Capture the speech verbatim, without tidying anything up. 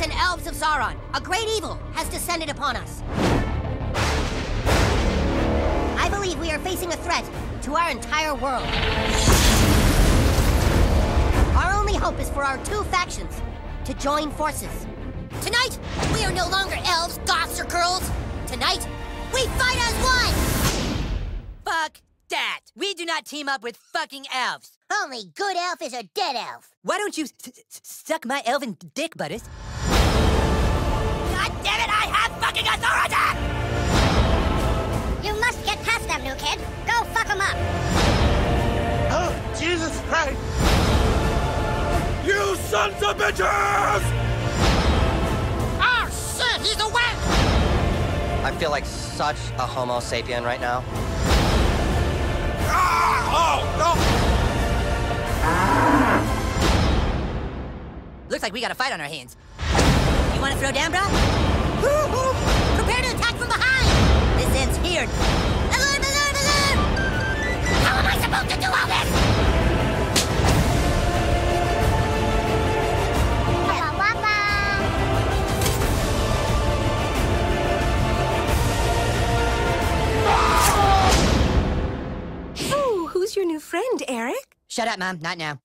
Humans and elves of Sauron, a great evil has descended upon us. I believe we are facing a threat to our entire world. Our only hope is for our two factions to join forces. Tonight, we are no longer elves, goths, or girls. Tonight, we fight as one! Fuck that. We do not team up with fucking elves. Only good elf is a dead elf. Why don't you suck my elven dick, Butters? God damn it, I have fucking authority! You must get past them, new kid. Go fuck them up. Oh, Jesus Christ! You sons of bitches! Oh, shit, he's awake! I feel like such a homo sapien right now. Looks like we got a fight on our hands. You want to throw down, bro? Woo-hoo! Prepare to attack from behind! This ends here. Alarm, alarm, alarm! How am I supposed to do all this? Oh, who's your new friend, Eric? Shut up, Mom. Not now.